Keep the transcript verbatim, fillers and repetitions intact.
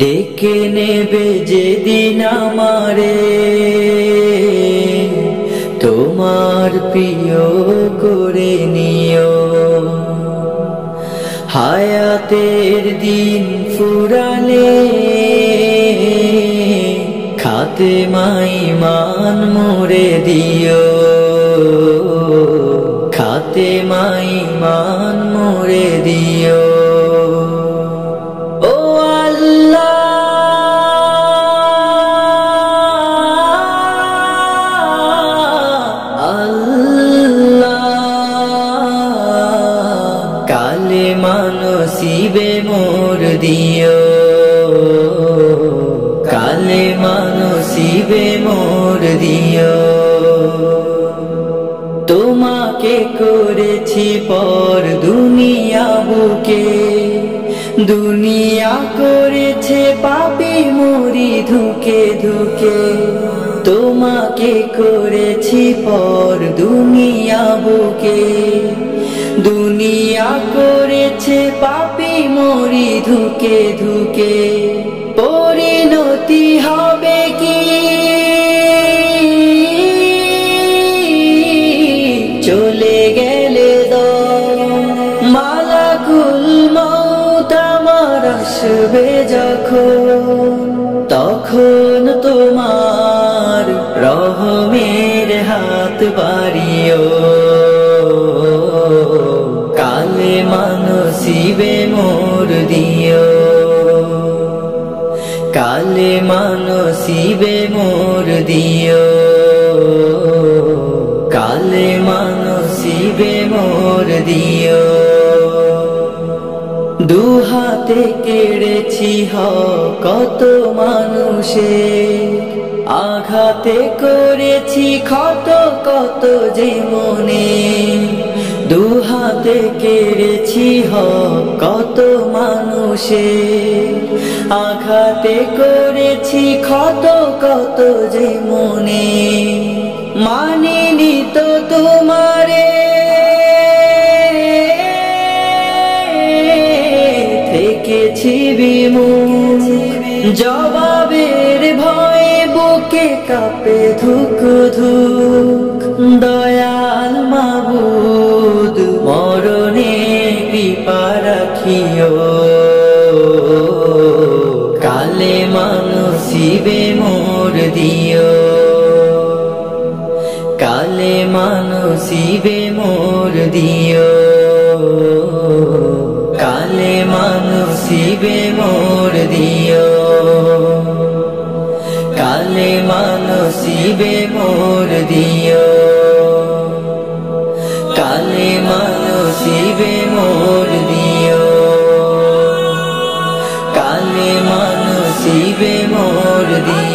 ডেকে নেবে যেদিন আমারে তোমার প্রিয় করে নিও। হায়াতের দিন ফুরালে খাতে মাই মান মোরে দিও, খাতে মাই মান মোরে দিও। নসিবে মোর দিও, কালে নসিবে মোর দিও। তোমাকে করেছি পর দুনিয়া বুকে, দুনিয়া করেছে পাপি মরি ধুকে ধুকে। তোমাকে করেছি পর দুনিয়া বুকে, দুনিয়া করেছে পাপি মরি ধুকে ধুকে। পরিণতি হবে কি চলে গেলে দম, মালাকুল মউত আমার আসবে যখন, তখন তোমার রহমের হাত বাড়িও। কালে নসিবে মোর দিও, কালে নসিবে মোর দিও, কালে নসিবে মোর দিও। দু হাতে কেড়েছি কত মানুষে, আঘাতে করেছি ক্ষত কত যে মনে। দু হাতে কেড়েছি কত মানুষে, আঘাতে করেছি ক্ষত কত যে মনে। মানিনি তো তোমারে থেকেছি বিমুখ, জবাবের ভয়ে বুকে কাঁপে ধুক ধুক। দয়াল মাবুদ মরণে কৃপা রাখিও, কালে নসিবে মোর দিও, কালে নসিবে মোর দিও, কালে নসিবে মোর দিও, কালে নসিবে মোর দিও, কালে নসিবে মোর দিও, কালে নসিবে মোর দিও।